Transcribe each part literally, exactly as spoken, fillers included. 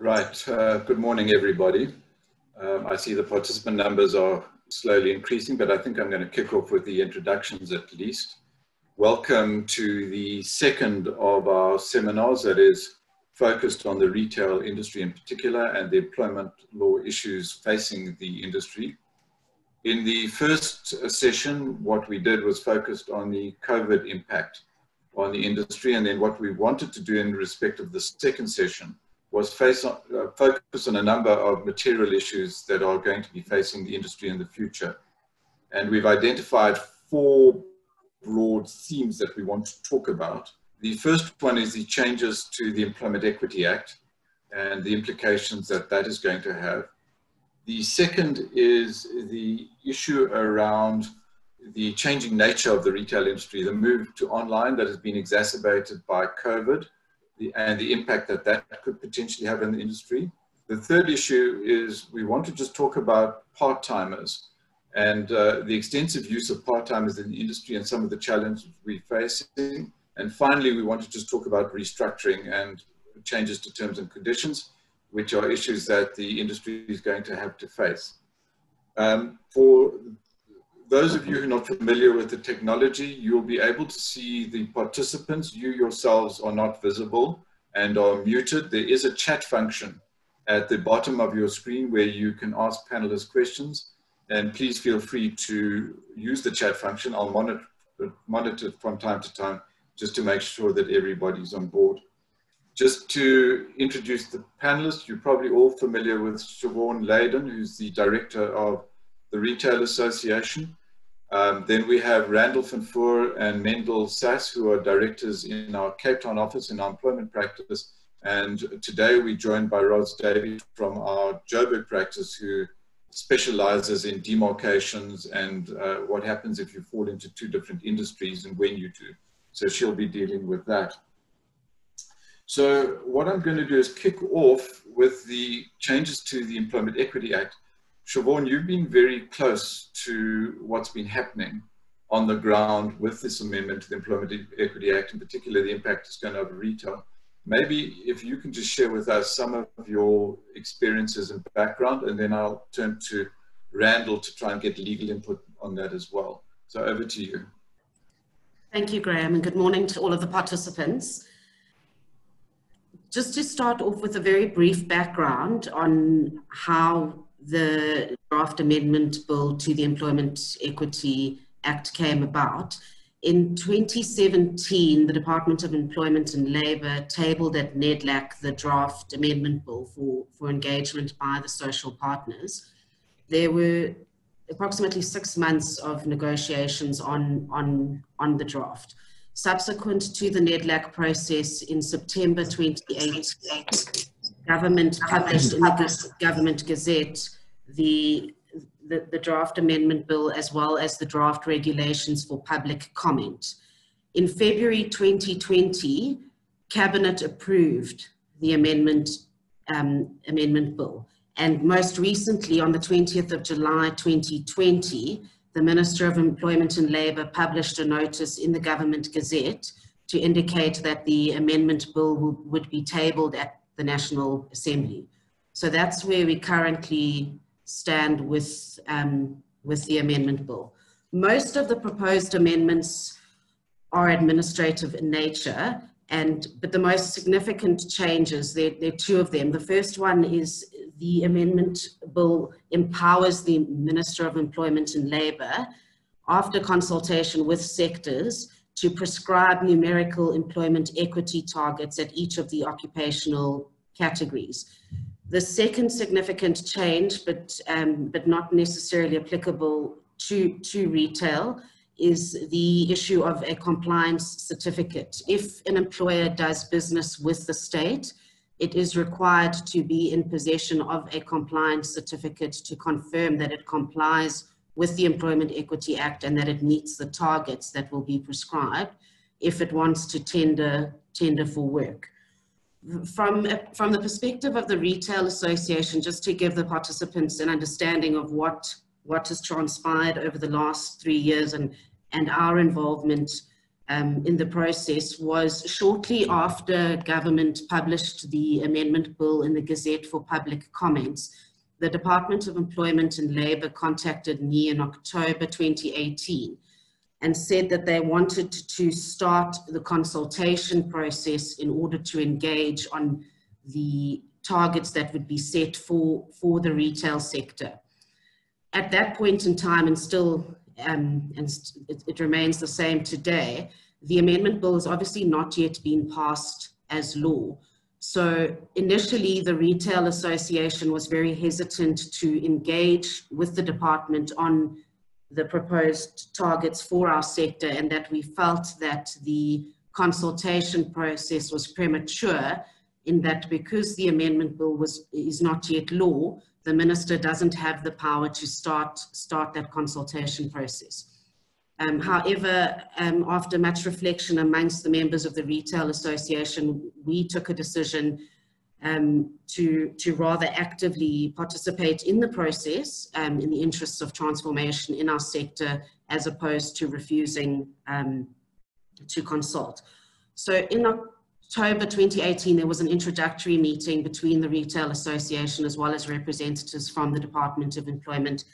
Right, uh, good morning everybody. Um, I see the participant numbers are slowly increasing, but I think I'm going to kick off with the introductions at least. Welcome to the second of our seminars that is focused on the retail industry in particular and the employment law issues facing the industry. In the first session, what we did was focused on the COVID impact on the industry, and then what we wanted to do in respect of the second session was face on, uh, focus on a number of material issues that are going to be facing the industry in the future. And we've identified four broad themes that we want to talk about. The first one is the changes to the Employment Equity Act and the implications that that is going to have. The second is the issue around the changing nature of the retail industry, the move to online that has been exacerbated by COVID, and the impact that that could potentially have in the industry. The third issue is we want to just talk about part-timers and uh, the extensive use of part-timers in the industry and some of the challenges we're facing. And finally, we want to just talk about restructuring and changes to terms and conditions, which are issues that the industry is going to have to face. Um, for those of you who are not familiar with the technology, you'll be able to see the participants. You yourselves are not visible and are muted. There is a chat function at the bottom of your screen where you can ask panelists questions, and please feel free to use the chat function. I'll monitor, monitor from time to time just to make sure that everybody's on board. Just to introduce the panelists, you're probably all familiar with Siobhan Leyden, who's the director of the Retail Association. Um, then we have Randall van Vuuren and Mendel Sass, who are directors in our Cape Town office in our employment practice. And today we're joined by Roz David from our Joburg practice, who specializes in demarcations and uh, what happens if you fall into two different industries and when you do. So she'll be dealing with that. So what I'm going to do is kick off with the changes to the Employment Equity Act. Siobhan, you've been very close to what's been happening on the ground with this amendment to the Employment Equity Act, in particular the impact it's going to have on retail. Maybe if you can just share with us some of your experiences and background, and then I'll turn to Randall to try and get legal input on that as well. So over to you. Thank you, Graham, and good morning to all of the participants. Just to start off with a very brief background on how the draft amendment bill to the Employment Equity Act came about. In twenty seventeen, the Department of Employment and Labour tabled at NEDLAC the draft amendment bill for, for engagement by the social partners. There were approximately six months of negotiations on, on, on the draft. Subsequent to the NEDLAC process in September twenty eighteen, Government published in the Government Gazette the, the, the draft amendment bill as well as the draft regulations for public comment. In February twenty twenty, Cabinet approved the amendment, um, amendment bill. And most recently, on the twentieth of July twenty twenty, the Minister of Employment and Labour published a notice in the Government Gazette to indicate that the amendment bill will, would be tabled at the National Assembly. So that's where we currently stand with, um, with the amendment bill. Most of the proposed amendments are administrative in nature, and, but the most significant changes, there, there are two of them. The first one is the amendment bill empowers the Minister of Employment and Labour, after consultation with sectors, to prescribe numerical employment equity targets at each of the occupational categories. The second significant change, but, um, but not necessarily applicable to, to retail, is the issue of a compliance certificate. If an employer does business with the state, it is required to be in possession of a compliance certificate to confirm that it complies with the Employment Equity Act and that it meets the targets that will be prescribed if it wants to tender, tender for work. From, from the perspective of the Retail Association, just to give the participants an understanding of what, what has transpired over the last three years and, and our involvement um, in the process was shortly after government published the amendment bill in the Gazette for public comments. The Department of Employment and Labour contacted me in October twenty eighteen and said that they wanted to start the consultation process in order to engage on the targets that would be set for, for the retail sector. At that point in time, and still um, and st it, it remains the same today, the amendment bill has obviously not yet been passed as law. So initially, the Retail Association was very hesitant to engage with the department on the proposed targets for our sector, and that we felt that the consultation process was premature in that because the amendment bill was, is not yet law, the minister doesn't have the power to start, start that consultation process. Um, however, um, after much reflection amongst the members of the Retail Association, we took a decision um, to, to rather actively participate in the process um, in the interests of transformation in our sector, as opposed to refusing um, to consult. So in October twenty eighteen, there was an introductory meeting between the Retail Association as well as representatives from the Department of Employment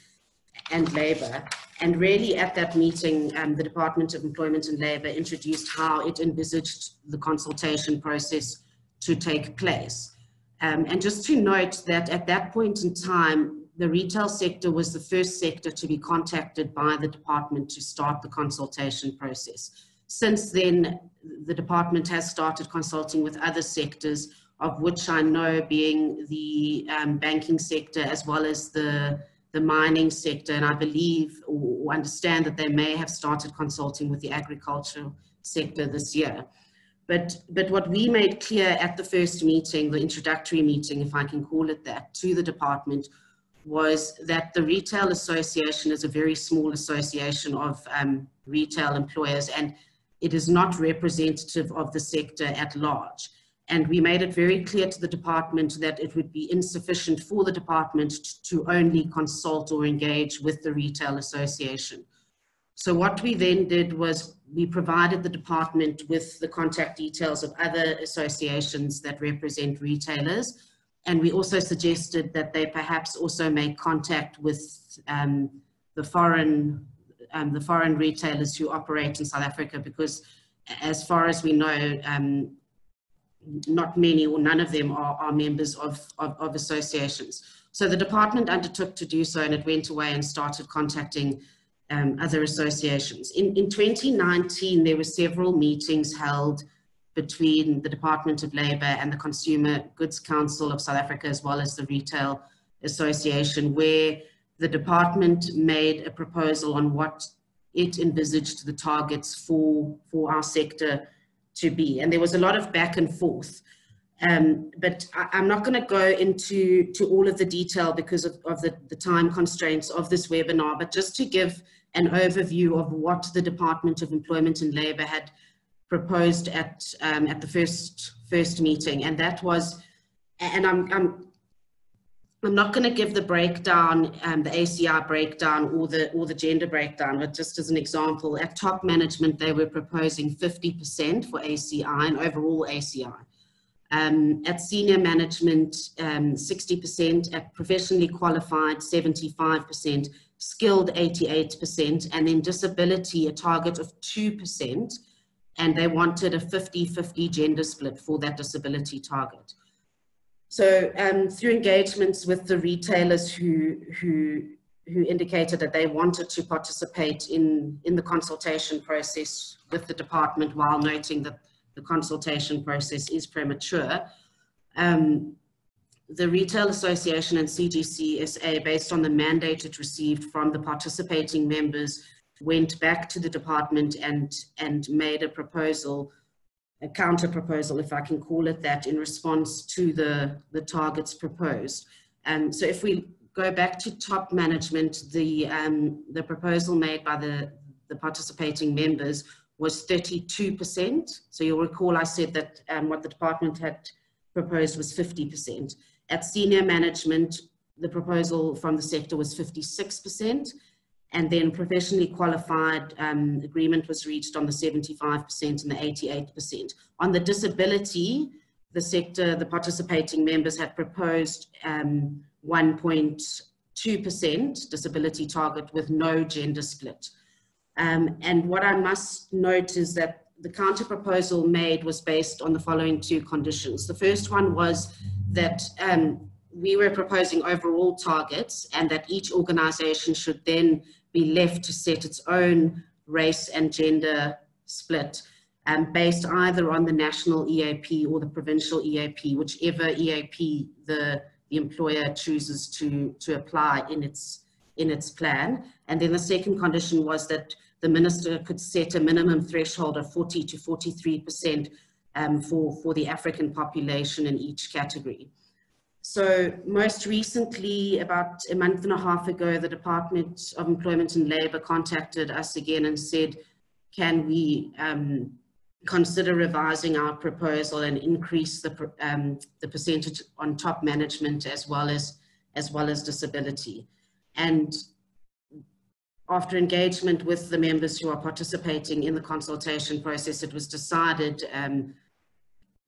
and Labour, and really at that meeting um, the Department of Employment and Labour introduced how it envisaged the consultation process to take place. Um, and just to note that at that point in time, the retail sector was the first sector to be contacted by the department to start the consultation process. Since then, the department has started consulting with other sectors, of which I know being the um, banking sector as well as the the mining sector, and I believe or understand that they may have started consulting with the agricultural sector this year. But, but what we made clear at the first meeting, the introductory meeting, if I can call it that, to the department, was that the Retail Association is a very small association of um, retail employers, and it is not representative of the sector at large. And we made it very clear to the department that it would be insufficient for the department to only consult or engage with the Retail Association. So what we then did was we provided the department with the contact details of other associations that represent retailers. And we also suggested that they perhaps also make contact with um, the foreign, um, the foreign retailers who operate in South Africa, because as far as we know, um, not many or none of them are, are members of, of, of associations. So the department undertook to do so, and it went away and started contacting um, other associations. In, in twenty nineteen, there were several meetings held between the Department of Labour and the Consumer Goods Council of South Africa, as well as the Retail Association, where the department made a proposal on what it envisaged the targets for, for our sector to be, and there was a lot of back and forth. Um, but I, I'm not going to go into to all of the detail because of, of the, the time constraints of this webinar, but just to give an overview of what the Department of Employment and Labour had proposed at, um, at the first, first meeting. And that was, and I'm, I'm, I'm not going to give the breakdown, um, the A C R breakdown or the, or the gender breakdown, but just as an example, at top management, they were proposing fifty percent for A C I and overall A C I. Um, at senior management, um, sixty percent, at professionally qualified, seventy-five percent, skilled, eighty-eight percent, and then disability, a target of two percent, and they wanted a fifty fifty gender split for that disability target. So um, through engagements with the retailers who, who, who indicated that they wanted to participate in, in the consultation process with the department, while noting that the consultation process is premature, um, the Retail Association and C G C S A, based on the mandate it received from the participating members, went back to the department and, and made a proposal, a counter proposal, if I can call it that, in response to the, the targets proposed. Um, so if we go back to top management, the, um, the proposal made by the, the participating members was thirty-two percent. So you'll recall I said that um, what the department had proposed was fifty percent. At senior management, the proposal from the sector was fifty-six percent. and then professionally qualified um, agreement was reached on the seventy-five percent and the eighty-eight percent. On the disability, the sector, the participating members had proposed um, one point two percent disability target with no gender split. Um, and what I must note is that the counter proposal made was based on the following two conditions. The first one was that um, we were proposing overall targets and that each organization should then be left to set its own race and gender split um, based either on the national E A P or the provincial E A P, whichever E A P the, the employer chooses to, to apply in its, in its plan. And then the second condition was that the minister could set a minimum threshold of forty to forty-three percent um, for, for the African population in each category. So most recently, about a month and a half ago, the Department of Employment and Labour contacted us again and said, can we um, consider revising our proposal and increase the, um, the percentage on top management as well as, as well as disability. And after engagement with the members who are participating in the consultation process, it was decided um,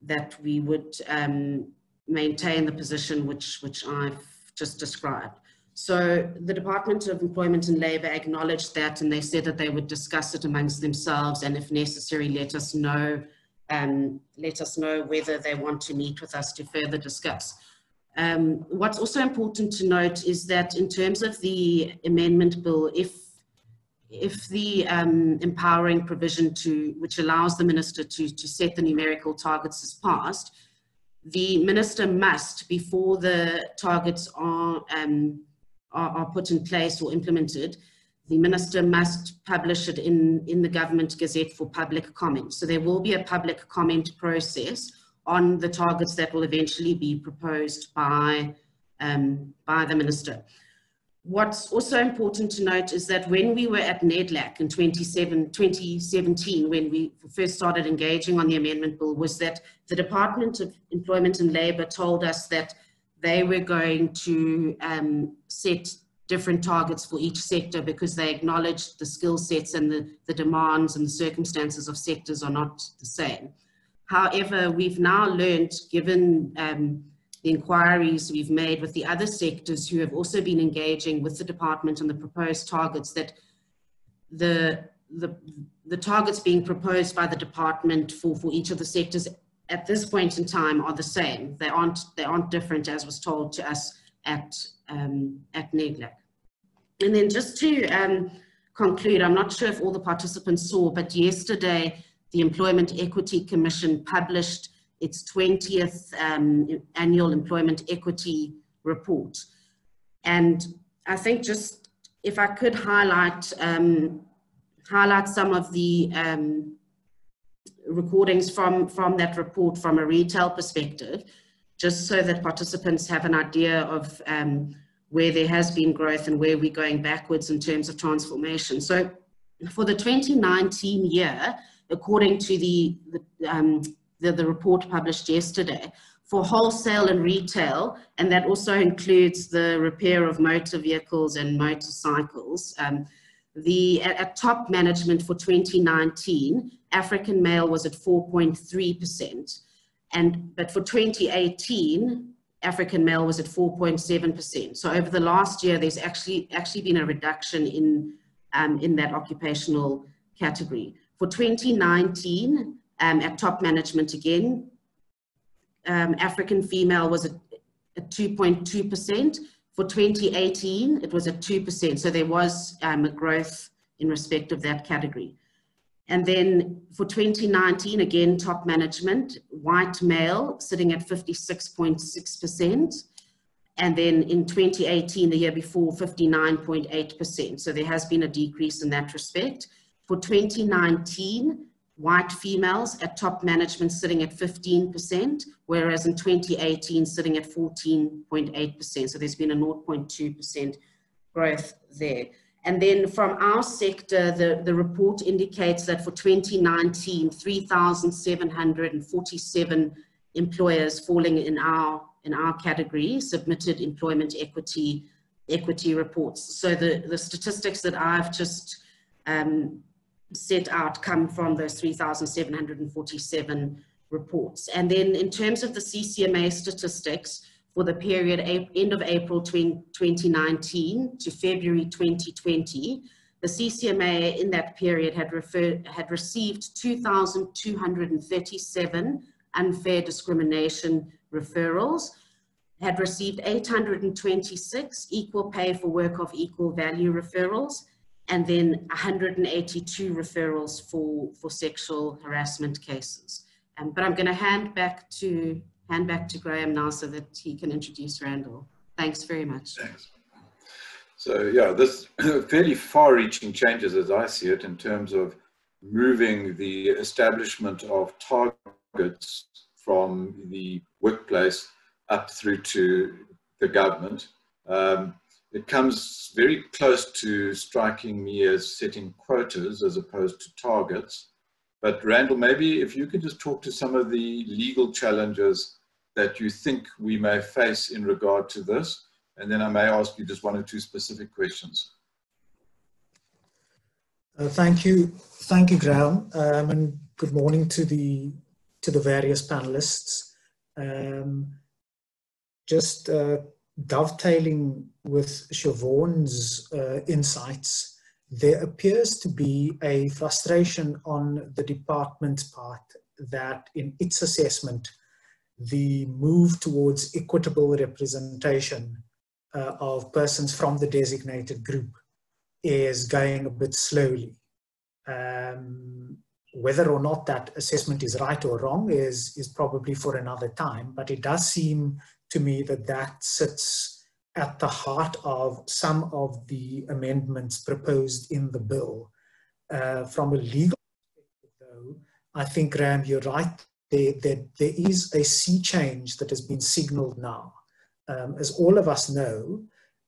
that we would um, maintain the position which, which I've just described. So the Department of Employment and Labour acknowledged that, and they said that they would discuss it amongst themselves and if necessary let us know, um, let us know whether they want to meet with us to further discuss. Um, what's also important to note is that in terms of the amendment bill, if, if the um, empowering provision to, which allows the minister to, to set the numerical targets is passed, the minister must, before the targets are, um, are, are put in place or implemented, the minister must publish it in, in the Government Gazette for public comment. So there will be a public comment process on the targets that will eventually be proposed by, um, by the minister. What's also important to note is that when we were at NEDLAC in twenty seventeen, when we first started engaging on the amendment bill, was that the Department of Employment and Labour told us that they were going to um, set different targets for each sector because they acknowledged the skill sets and the, the demands and the circumstances of sectors are not the same. However, we've now learned, given um, the inquiries we've made with the other sectors who have also been engaging with the department on the proposed targets, that the, the, the targets being proposed by the department for, for each of the sectors at this point in time are the same. They aren't, they aren't different, as was told to us at, um, at NEDLAC. And then just to um, conclude, I'm not sure if all the participants saw, but yesterday, the Employment Equity Commission published its twentieth um, annual employment equity report. And I think just if I could highlight, um, highlight some of the um, recordings from, from that report from a retail perspective, just so that participants have an idea of um, where there has been growth and where we're going backwards in terms of transformation. So for the twenty nineteen year, according to the, the, um, the, the report published yesterday, for wholesale and retail, and that also includes the repair of motor vehicles and motorcycles, um, the at, at top management for twenty nineteen, African male was at four point three percent, and but for twenty eighteen, African male was at four point seven percent. So over the last year, there's actually, actually been a reduction in, um, in that occupational category. For twenty nineteen, um, at top management again, um, African female was at two point two percent. For twenty eighteen, it was at two percent. So there was um, a growth in respect of that category. And then for twenty nineteen, again, top management, white male sitting at fifty-six point six percent. And then in twenty eighteen, the year before, fifty-nine point eight percent. So there has been a decrease in that respect. For twenty nineteen, white females at top management sitting at fifteen percent, whereas in twenty eighteen sitting at fourteen point eight percent. So there's been a zero point two percent growth there. And then from our sector, the, the report indicates that for twenty nineteen, three thousand seven hundred forty-seven employers falling in our, in our category submitted employment equity equity reports. So the, the statistics that I've just um, set out come from those three thousand seven hundred forty-seven reports. And then in terms of the C C M A statistics for the period end of April twenty nineteen to February twenty twenty, the C C M A in that period had, referred, had received two thousand two hundred thirty-seven unfair discrimination referrals, had received eight hundred twenty-six equal pay for work of equal value referrals, and then one hundred eighty-two referrals for, for sexual harassment cases. Um, but I'm going to hand back to hand back to Graham now so that he can introduce Randall. Thanks very much. Thanks. So yeah, this fairly far-reaching changes as I see it in terms of moving the establishment of targets from the workplace up through to the government. Um, it comes very close to striking me as setting quotas as opposed to targets. But Randall, maybe if you could just talk to some of the legal challenges that you think we may face in regard to this, and then I may ask you just one or two specific questions. Uh, thank you. Thank you, Graham, um, and good morning to the, to the various panelists. Um, just uh, dovetailing with Siobhan's uh, insights, there appears to be a frustration on the department's part that in its assessment, the move towards equitable representation uh, of persons from the designated group is going a bit slowly. Um, whether or not that assessment is right or wrong is, is probably for another time, but it does seem to me that that sits at the heart of some of the amendments proposed in the bill. Uh, from a legal perspective though, I think, Graham, you're right, there, there, there is a sea change that has been signalled now. Um, as all of us know,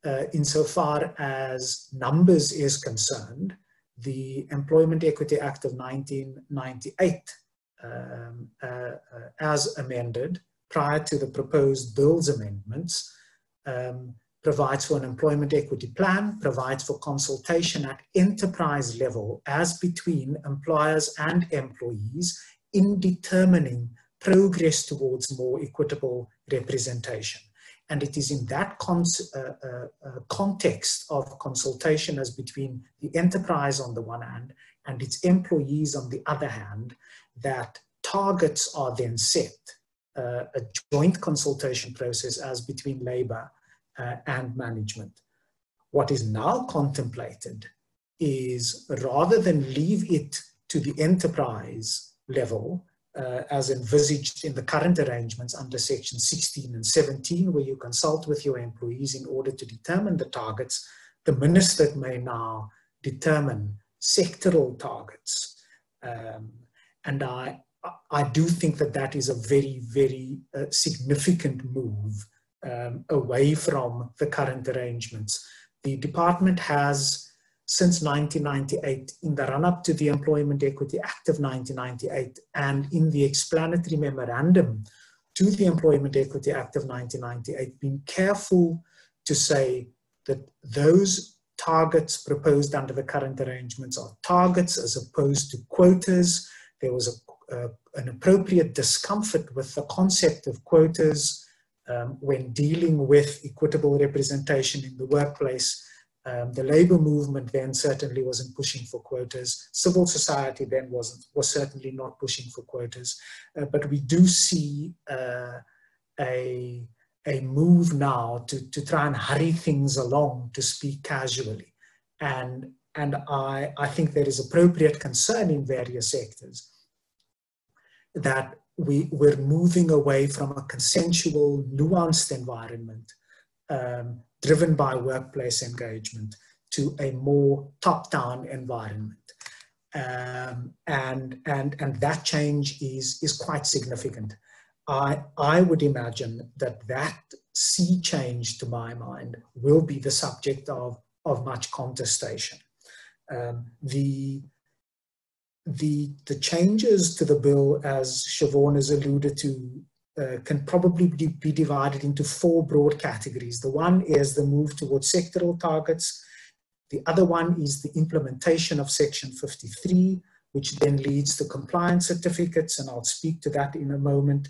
uh, insofar as numbers is concerned, the Employment Equity Act of nineteen ninety-eight, um, uh, uh, as amended prior to the proposed bill's amendments, Um, provides for an employment equity plan, provides for consultation at enterprise level as between employers and employees in determining progress towards more equitable representation. And it is in that con uh, uh, uh, context of consultation as between the enterprise on the one hand and its employees on the other hand that targets are then set. Uh, a joint consultation process as between Labour uh, and management. What is now contemplated is rather than leave it to the enterprise level uh, as envisaged in the current arrangements under Section sixteen and seventeen, where you consult with your employees in order to determine the targets, the minister may now determine sectoral targets. Um, and I I do think that that is a very, very uh, significant move um, away from the current arrangements. The department has, since nineteen ninety-eight, in the run-up to the Employment Equity Act of nineteen ninety-eight and in the explanatory memorandum to the Employment Equity Act of nineteen ninety-eight, been careful to say that those targets proposed under the current arrangements are targets as opposed to quotas. There was a Uh, an appropriate discomfort with the concept of quotas um, when dealing with equitable representation in the workplace. Um, the labour movement then certainly wasn't pushing for quotas. Civil society then wasn't, was certainly not pushing for quotas. Uh, but we do see uh, a, a move now to, to try and hurry things along, to speak casually. And, and I, I think there is appropriate concern in various sectors that we, we're moving away from a consensual, nuanced environment um, driven by workplace engagement to a more top-down environment. Um, and, and, and that change is, is quite significant. I, I would imagine that that sea change, to my mind, will be the subject of, of much contestation. Um, the The, the changes to the bill, as Siobhan has alluded to, uh, can probably be divided into four broad categories. The one is the move towards sectoral targets. The other one is the implementation of Section fifty-three, which then leads to compliance certificates, and I'll speak to that in a moment.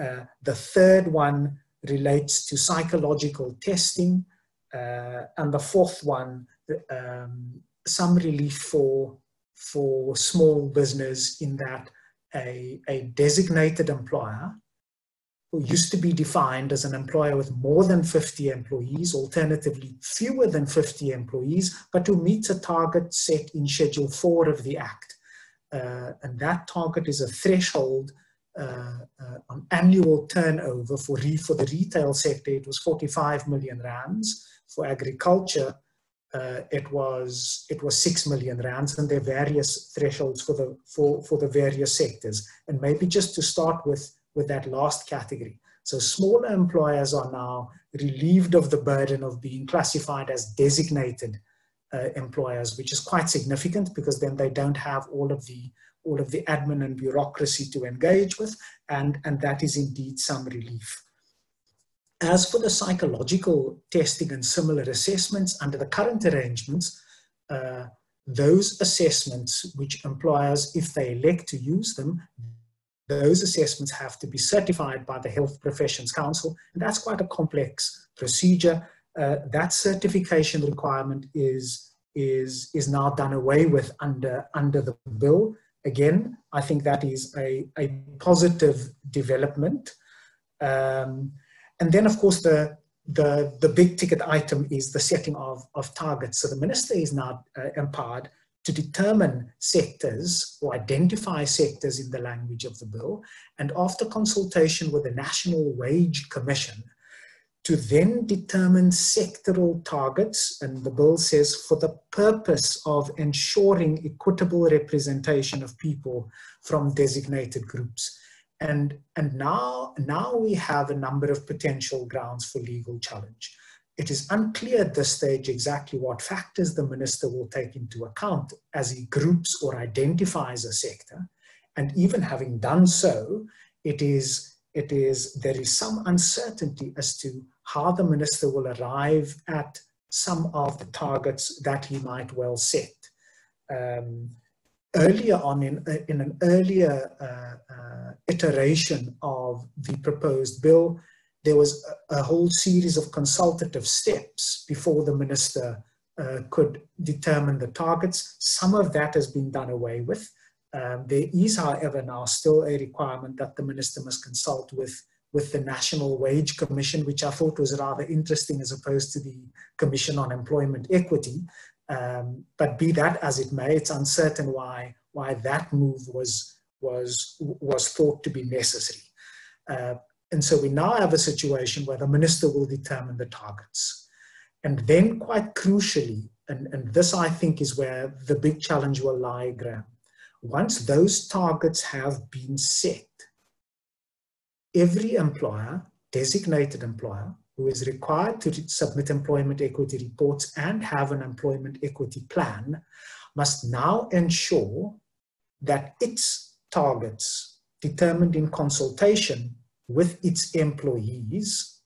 Uh, the third one relates to psychological testing, uh, and the fourth one, um, some relief for, for small business, in that a, a designated employer, who used to be defined as an employer with more than fifty employees, alternatively fewer than fifty employees, but who meets a target set in Schedule four of the Act. Uh, and that target is a threshold uh, uh, on annual turnover. For, re for the retail sector, it was forty-five million rands. For agriculture, uh, it was it was six million rands, and there are various thresholds for the, for, for the various sectors. And maybe just to start with, with that last category. So smaller employers are now relieved of the burden of being classified as designated uh, employers, which is quite significant, because then they don't have all of the all of the admin and bureaucracy to engage with, and, and that is indeed some relief. As for the psychological testing and similar assessments, under the current arrangements, uh, those assessments which employers, if they elect to use them, those assessments have to be certified by the Health Professions Council, and that's quite a complex procedure. Uh, that certification requirement is, is, is now done away with under, under the bill. Again, I think that is a, a positive development. Um, and then, of course, the, the, the big ticket item is the setting of, of targets. So the minister is now uh, empowered to determine sectors, or identify sectors in the language of the bill, and after consultation with the National Wage Commission, to then determine sectoral targets, and the bill says, for the purpose of ensuring equitable representation of people from designated groups. And, and now, now we have a number of potential grounds for legal challenge. It is unclear at this stage exactly what factors the minister will take into account as he groups or identifies a sector. And even having done so, it is, it is, there is some uncertainty as to how the minister will arrive at some of the targets that he might well set. Um, earlier on, in, in an earlier uh, uh, iteration of the proposed bill, there was a whole series of consultative steps before the minister uh, could determine the targets. Some of that has been done away with. Um, there is, however, now still a requirement that the minister must consult with, with the National Wage Commission, which I thought was rather interesting as opposed to the Commission on Employment Equity. Um, but be that as it may, it's uncertain why, why that move was, was, was thought to be necessary. Uh, And so we now have a situation where the minister will determine the targets. And then, quite crucially, and, and this I think is where the big challenge will lie, Graham, once those targets have been set, every employer, designated employer, who is required to submit employment equity reports and have an employment equity plan, must now ensure that its targets, determined in consultation with its employees,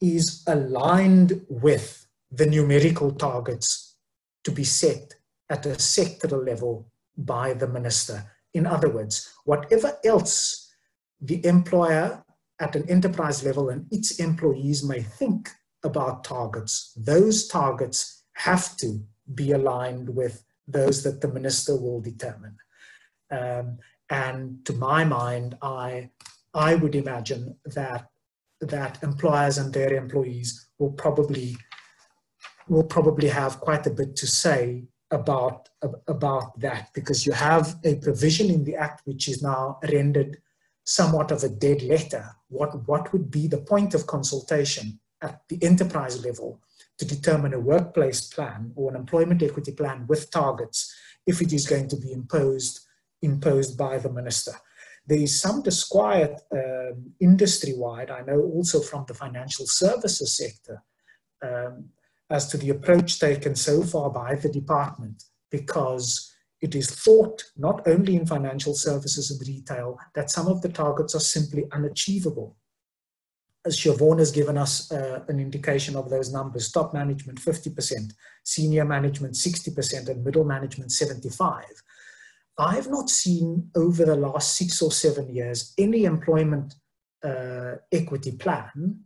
is aligned with the numerical targets to be set at a sectoral level by the minister. In other words, whatever else the employer at an enterprise level and its employees may think about targets, those targets have to be aligned with those that the minister will determine. Um, and to my mind, I I would imagine that that employers and their employees will probably will probably have quite a bit to say about about that, because you have a provision in the Act which is now rendered somewhat of a dead letter. What what would be the point of consultation at the enterprise level to determine a workplace plan or an employment equity plan with targets, if it is going to be imposed imposed by the minister? There is some disquiet um, industry-wide, I know also from the financial services sector, um, as to the approach taken so far by the department, because It is thought, not only in financial services and retail, that some of the targets are simply unachievable. As Siobhan has given us uh, an indication of those numbers, top management fifty percent, senior management sixty percent, and middle management seventy-five percent. I've not seen over the last six or seven years any employment uh, equity plan,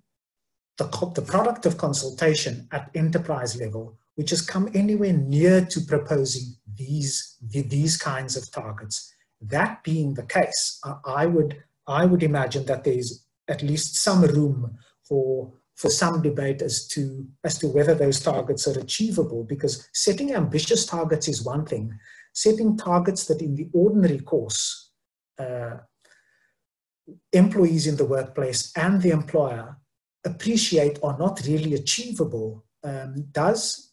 the, the product of consultation at enterprise level, which has come anywhere near to proposing these, these kinds of targets. That being the case, I would, I would imagine that there is at least some room for, for some debate as to, as to whether those targets are achievable, because setting ambitious targets is one thing. Setting targets that in the ordinary course, uh, employees in the workplace and the employer appreciate are not really achievable, um, does,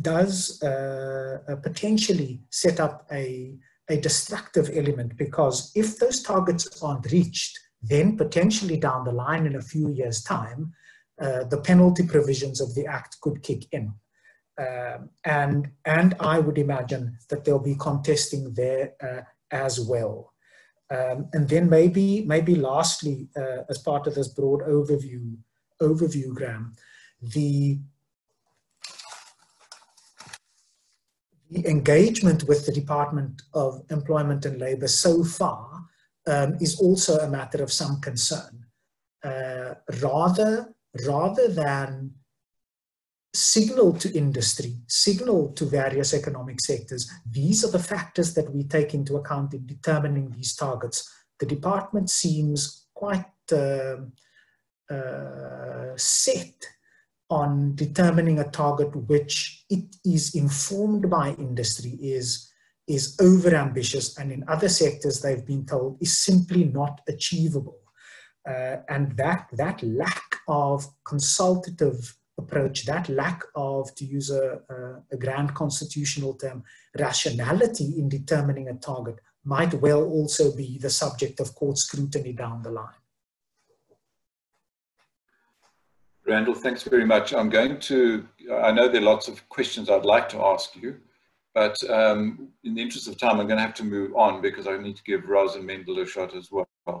does uh, uh, potentially set up a, a destructive element, because if those targets aren't reached, then potentially down the line in a few years' time, uh, the penalty provisions of the Act could kick in. Um, and, and I would imagine that there'll be contesting there uh, as well. Um, and then maybe, maybe lastly, uh, as part of this broad overview, overview Graham, the, the engagement with the Department of Employment and Labour so far Um, is also a matter of some concern. Uh, rather, rather than signal to industry, signal to various economic sectors, these are the factors that we take into account in determining these targets. The department seems quite uh, uh, set on determining a target which it is informed by industry is is overambitious, and in other sectors they've been told is simply not achievable. Uh, and that, that lack of consultative approach, that lack of, to use a, a, a grand constitutional term, rationality in determining a target might well also be the subject of court scrutiny down the line. Randall, thanks very much. I'm going to, I know there are lots of questions I'd like to ask you, but um, in the interest of time, I'm going to have to move on because I need to give Roz and Mendel a shot as well.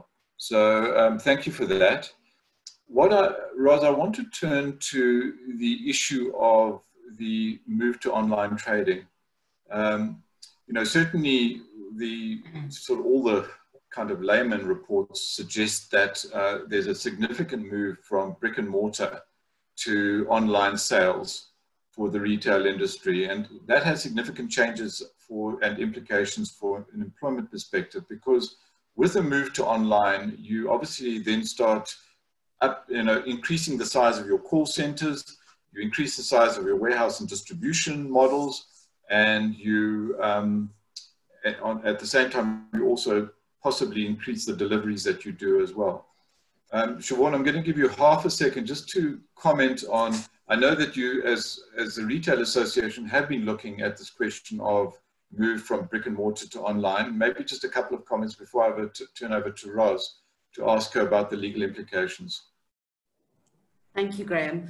So um, thank you for that. What I, Roz, I want to turn to the issue of the move to online trading. Um, you know, certainly the sort of all the kind of layman reports suggest that uh, there's a significant move from brick and mortar to online sales for the retail industry, and that has significant changes for and implications for an employment perspective, because with a move to online, you obviously then start up, you know, increasing the size of your call centers, you increase the size of your warehouse and distribution models, and you um, at, on, at the same time, you also possibly increase the deliveries that you do as well. Um, Siobhan, I'm going to give you half a second just to comment on, I know that you, as, as the Retail Association, have been looking at this question of move from brick and mortar to online. Maybe just a couple of comments before I turn over to Roz to ask her about the legal implications. Thank you, Graham.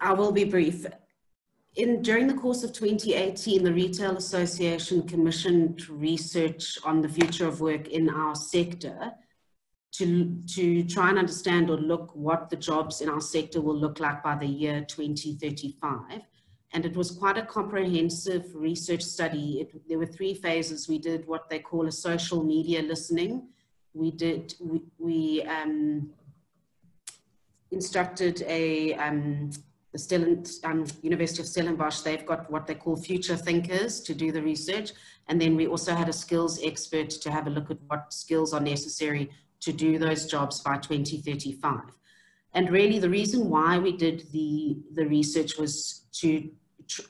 I will be brief. In, during the course of twenty eighteen, the Retail Association commissioned research on the future of work in our sector, To, to try and understand or look what the jobs in our sector will look like by the year twenty thirty-five. And it was quite a comprehensive research study. It, there were three phases. We did what they call a social media listening. We did, we, we um, instructed a, um, the Stillen, um, University of Stellenbosch. They've got what they call future thinkers to do the research. And then we also had a skills expert to have a look at what skills are necessary to do those jobs by twenty thirty-five. And really the reason why we did the, the research was to, tr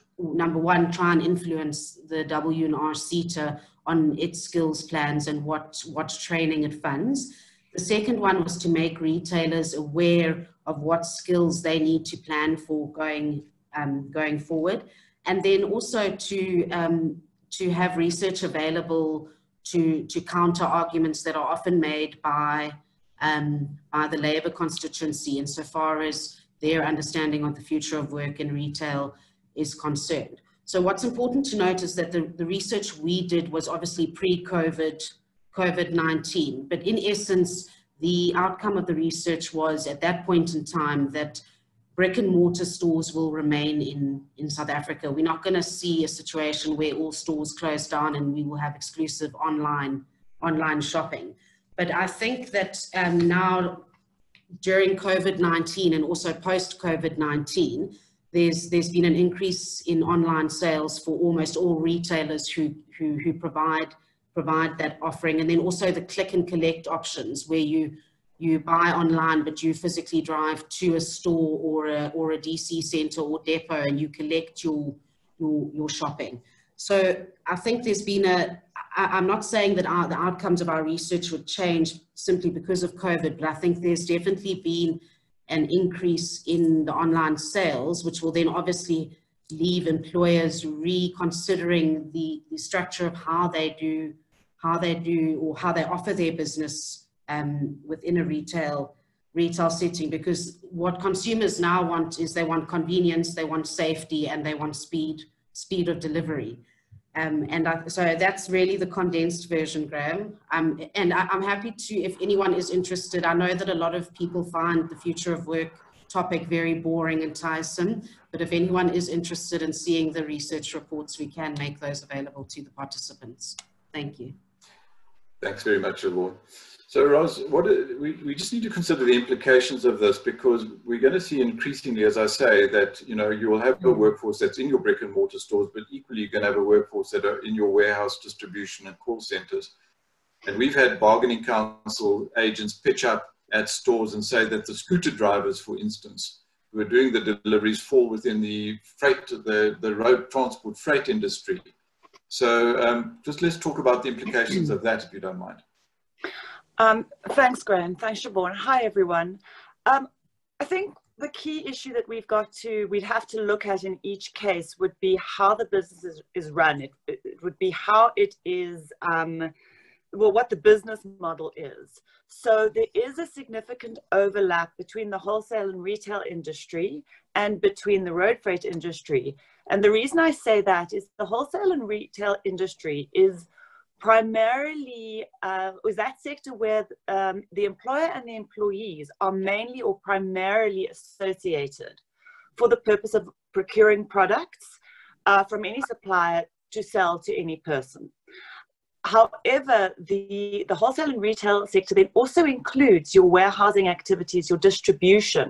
number one, try and influence the W and R CETA on its skills plans and what, what training it funds. The second one was to make retailers aware of what skills they need to plan for going, um, going forward. And then also to, um, to have research available To, to counter arguments that are often made by, um, by the Labour constituency insofar as their understanding of the future of work in retail is concerned. So what's important to note is that the, the research we did was obviously pre-COVID, COVID nineteen, but in essence, the outcome of the research was at that point in time that brick and mortar stores will remain in, in South Africa. We're not going to see a situation where all stores close down and we will have exclusive online, online shopping. But I think that um, now during COVID nineteen and also post COVID nineteen, there's, there's been an increase in online sales for almost all retailers who, who, who provide, provide that offering. And then also the click and collect options where you You buy online, but you physically drive to a store or a, or a D C center or depot and you collect your, your, your shopping. So I think there's been a, I, I'm not saying that our, the outcomes of our research would change simply because of COVID, but I think there's definitely been an increase in the online sales, which will then obviously leave employers reconsidering the, the structure of how they do, how they do or how they offer their business Um, within a retail retail setting, because what consumers now want is they want convenience, they want safety, and they want speed speed of delivery. Um, and I, so that's really the condensed version, Graham. Um, and I, I'm happy to, if anyone is interested, I know that a lot of people find the future of work topic very boring and tiresome, but if anyone is interested in seeing the research reports, we can make those available to the participants. Thank you. Thanks very much, Siobhan. So Roz, what, we, we just need to consider the implications of this, because we're going to see increasingly, as I say, that you know, you will have a workforce that's in your brick and mortar stores, but equally you're going to have a workforce that are in your warehouse distribution and call centers. And we've had bargaining council agents pitch up at stores and say that the scooter drivers, for instance, who are doing the deliveries fall within the freight, the, the road transport freight industry. So um, just let's talk about the implications of that, if you don't mind. Um, thanks, Graham. Thanks, Siobhan. Hi, everyone. Um, I think the key issue that we've got to, we'd have to look at in each case would be how the business is, is run. It, it would be how it is, um, well, what the business model is. So there is a significant overlap between the wholesale and retail industry and between the road freight industry. And the reason I say that is the wholesale and retail industry is primarily, uh, was that sector where um, the employer and the employees are mainly or primarily associated for the purpose of procuring products uh, from any supplier to sell to any person. However, the, the wholesale and retail sector then also includes your warehousing activities, your distribution,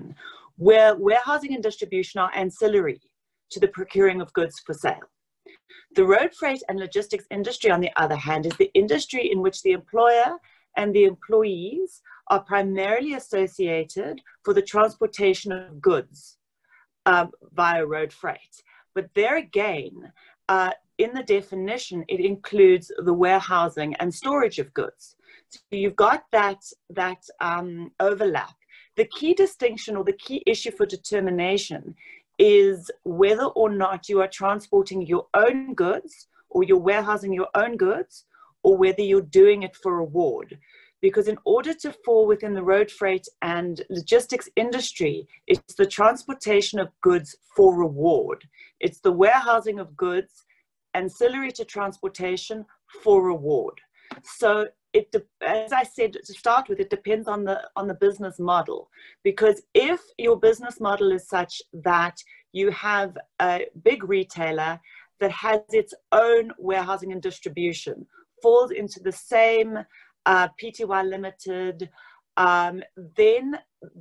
where warehousing and distribution are ancillary to the procuring of goods for sale. The road freight and logistics industry, on the other hand, is the industry in which the employer and the employees are primarily associated for the transportation of goods uh, via road freight. But there again, uh, in the definition, it includes the warehousing and storage of goods. So you've got that, that um, overlap. The key distinction or the key issue for determination is whether or not you are transporting your own goods or you're warehousing your own goods or whether you're doing it for reward. Because in order to fall within the road freight and logistics industry, it's the transportation of goods for reward. It's the warehousing of goods ancillary to transportation for reward. So it, as I said to start with, it depends on the on the business model, because if your business model is such that you have a big retailer that has its own warehousing and distribution, falls into the same uh, P T Y Limited, um, then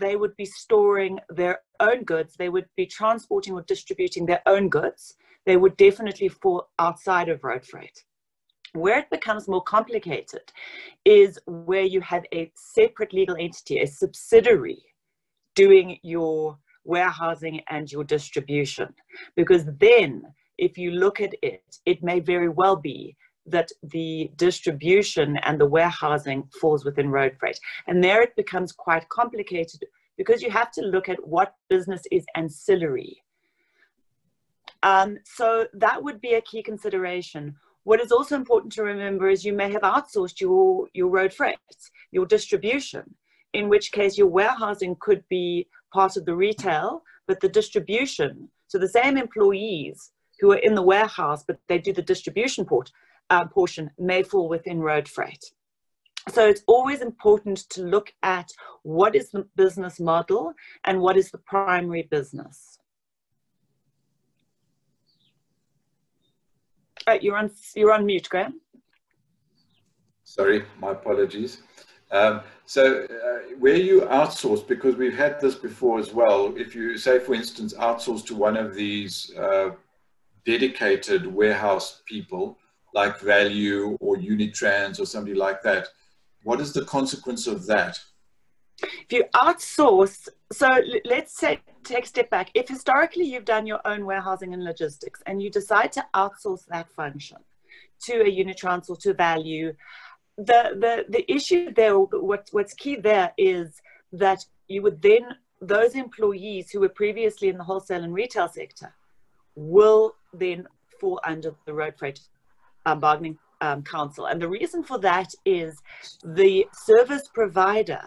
they would be storing their own goods, they would be transporting or distributing their own goods, they would definitely fall outside of road freight. Where it becomes more complicated is where you have a separate legal entity, a subsidiary, doing your warehousing and your distribution. Because then, if you look at it, it may very well be that the distribution and the warehousing falls within road freight. And there it becomes quite complicated because you have to look at what business is ancillary. Um, so that would be a key consideration. What is also important to remember is you may have outsourced your, your road freight, your distribution, in which case your warehousing could be part of the retail, but the distribution, so the same employees who are in the warehouse, but they do the distribution port, uh, portion, may fall within road freight. So it's always important to look at what is the business model and what is the primary business. Oh, you're on, you're on mute, Graham. Sorry, my apologies. Um, so uh, where you outsource, because we've had this before as well, if you say, for instance, outsource to one of these uh, dedicated warehouse people like Value or Unitrans or somebody like that, what is the consequence of that? If you outsource, so let's say, take a step back. If historically you've done your own warehousing and logistics and you decide to outsource that function to a Unitrans or to Value, the, the, the issue there, what, what's key there is that you would then, those employees who were previously in the wholesale and retail sector will then fall under the road freight um, bargaining um, council. And the reason for that is the service provider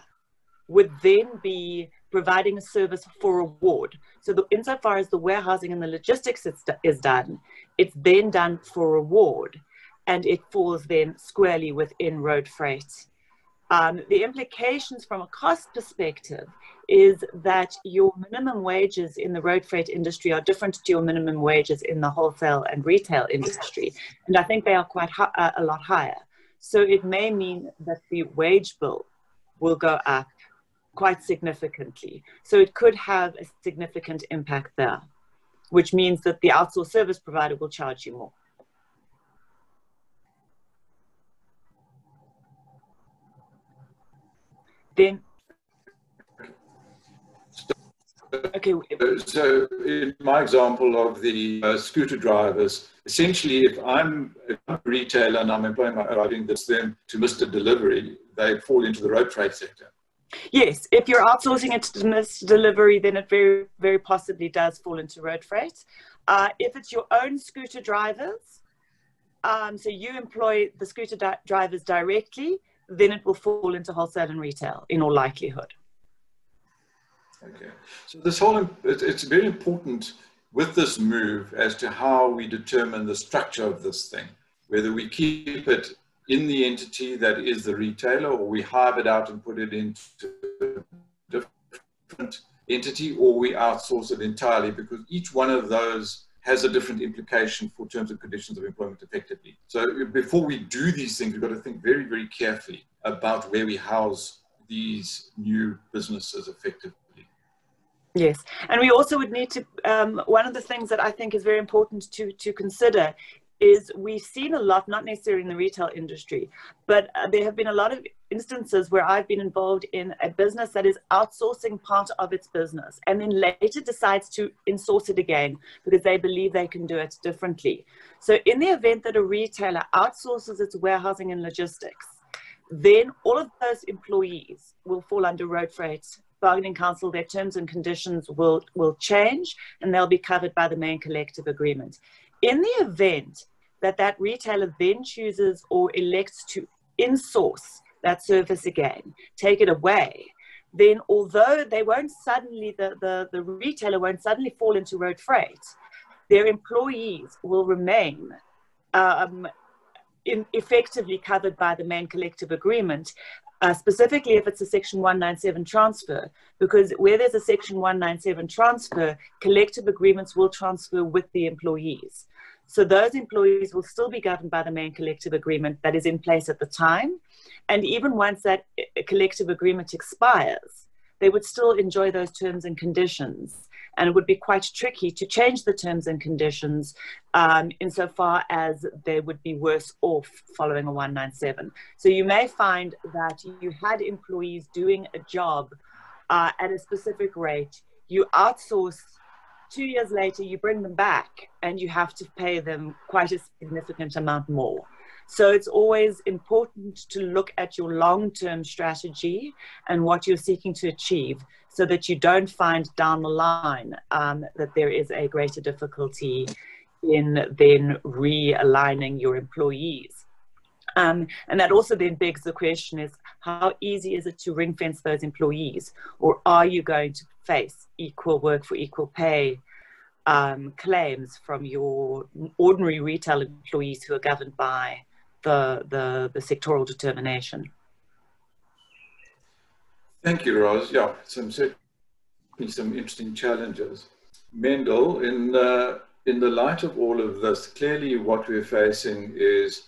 would then be providing a service for reward. So the, insofar as the warehousing and the logistics is, is done, it's then done for reward, and it falls then squarely within road freight. Um, the implications from a cost perspective is that your minimum wages in the road freight industry are different to your minimum wages in the wholesale and retail industry. And I think they are quite uh, a lot higher. So it may mean that the wage bill will go up quite significantly. So it could have a significant impact there, which means that the outsourced service provider will charge you more. Then, okay. So in my example of the uh, scooter drivers, essentially if I'm, if I'm a retailer and I'm employing my driving this then to Mister Delivery, they fall into the road freight sector. Yes, if you're outsourcing it to Mister Delivery, then it very, very possibly does fall into road freight. Uh, if it's your own scooter drivers, um, so you employ the scooter di drivers directly, then it will fall into wholesale and retail in all likelihood. Okay, so this whole, it's very important with this move as to how we determine the structure of this thing, whether we keep it in the entity that is the retailer, or we hive it out and put it into a different entity, or we outsource it entirely, because each one of those has a different implication for terms and conditions of employment effectively. So before we do these things, we've got to think very, very carefully about where we house these new businesses effectively. Yes, and we also would need to, um, one of the things that I think is very important to, to consider is we've seen a lot, not necessarily in the retail industry, but uh, there have been a lot of instances where I've been involved in a business that is outsourcing part of its business and then later decides to insource it again because they believe they can do it differently. So in the event that a retailer outsources its warehousing and logistics, then all of those employees will fall under road freight bargaining council. Their terms and conditions will, will change, and they'll be covered by the main collective agreement. In the event that that retailer then chooses or elects to insource that service again, take it away, then although they won't suddenly, the, the, the retailer won't suddenly fall into road freight, their employees will remain um, in effectively covered by the main collective agreement, uh, specifically if it's a Section one ninety-seven transfer, because where there's a Section one ninety-seven transfer, collective agreements will transfer with the employees. So those employees will still be governed by the main collective agreement that is in place at the time. And even once that collective agreement expires, they would still enjoy those terms and conditions. And it would be quite tricky to change the terms and conditions um, insofar as they would be worse off following a one ninety-seven. So you may find that you had employees doing a job uh, at a specific rate, you outsource, two years later you bring them back and you have to pay them quite a significant amount more. So it's always important to look at your long-term strategy and what you're seeking to achieve, so that you don't find down the line um, that there is a greater difficulty in then realigning your employees. Um, and that also then begs the question is, how easy is it to ring fence those employees? Or are you going to face equal work for equal pay um, claims from your ordinary retail employees who are governed by the, the, the sectoral determination. Thank you, Roz. Yeah, some certainly some interesting challenges. Mendel, in the, in the light of all of this, clearly what we're facing is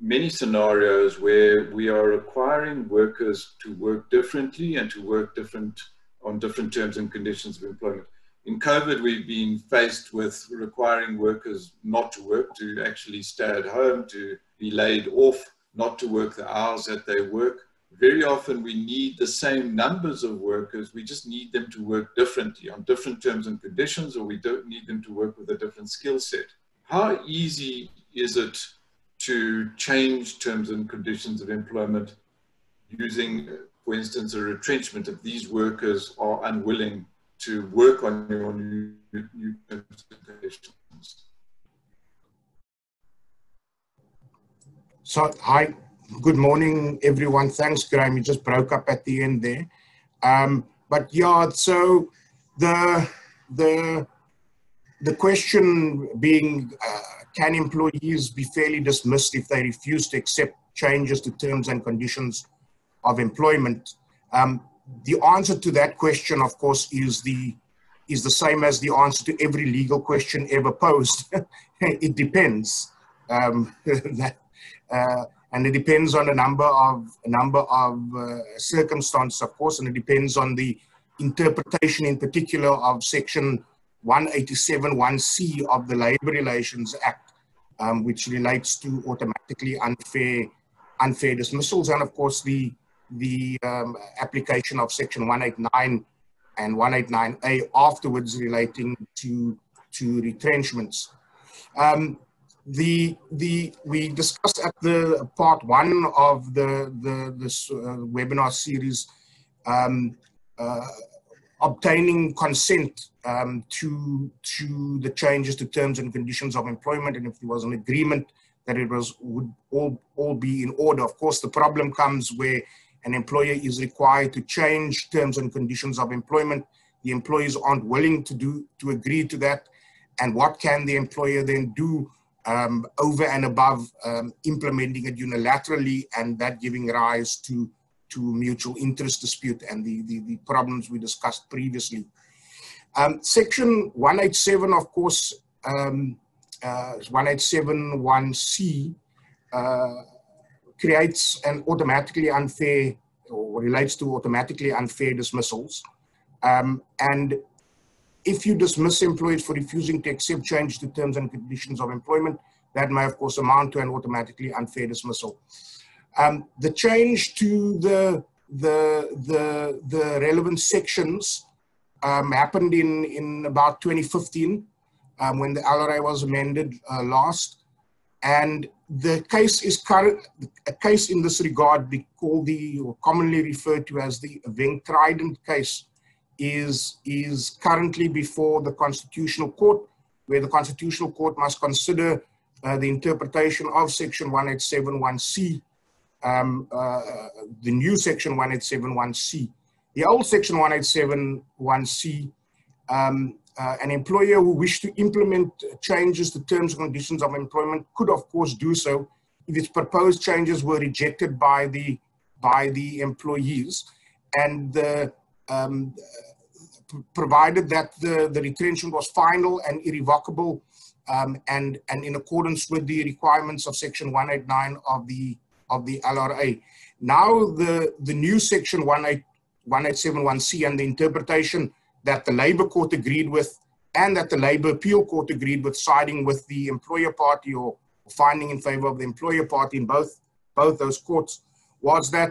many scenarios where we are requiring workers to work differently and to work different on different terms and conditions of employment. In COVID, we've been faced with requiring workers not to work, to actually stay at home, to be laid off, not to work the hours that they work. Very often we need the same numbers of workers, we just need them to work differently on different terms and conditions, or we don't need them to work with a different skill set. How easy is it to change terms and conditions of employment using, for instance, a retrenchment if these workers are unwilling to work on your new, new terms and conditions? So, hi. Good morning, everyone. Thanks, Graham. You just broke up at the end there. Um, but yeah, so the, the, the question being, uh, can employees be fairly dismissed if they refuse to accept changes to terms and conditions of employment? Um, the answer to that question, of course, is the, is the same as the answer to every legal question ever posed. It depends. Um, that, uh, And it depends on a number of a number of uh, circumstances, of course, and it depends on the interpretation in particular of Section one eighty-seven one C of the Labour Relations Act, um, which relates to automatically unfair unfair dismissals, and of course the the um, application of Section one eighty-nine and one eighty-nine A afterwards relating to to retrenchments. Um, The, the, we discussed at the part one of the, the, this uh, webinar series, um, uh, obtaining consent um, to, to the changes to terms and conditions of employment, and if there was an agreement that it was, would all, all be in order. Of course, the problem comes where an employer is required to change terms and conditions of employment. The employees aren't willing to, do, to agree to that, and what can the employer then do Um, over and above um, implementing it unilaterally, and that giving rise to, to mutual interest dispute and the, the, the problems we discussed previously. Um, section one eighty-seven, of course, um, uh, one eighty-seven one C uh, creates an automatically unfair, or relates to automatically unfair dismissals. Um, and if you dismiss employees for refusing to accept change to terms and conditions of employment, that may, of course, amount to an automatically unfair dismissal. Um, the change to the, the, the, the relevant sections um, happened in, in about twenty fifteen um, when the L R A was amended uh, last. And the case is current, a case in this regard called the, or commonly referred to as the Venktraden case, Is, is currently before the Constitutional Court, where the Constitutional Court must consider uh, the interpretation of Section one eighty-seven one C, um, uh, the new Section one eighty-seven one C. The old Section one eighty-seven one C, um, uh, an employer who wished to implement changes to terms and conditions of employment could, of course, do so if its proposed changes were rejected by the, by the employees, and the Um, provided that the, the retrenchment was final and irrevocable um, and, and in accordance with the requirements of Section one eighty-nine of the, of the L R A. Now the, the new Section one eighty-seven one C and the interpretation that the Labour Court agreed with and that the Labour Appeal Court agreed with, siding with the employer party or finding in favour of the employer party in both, both those courts, was that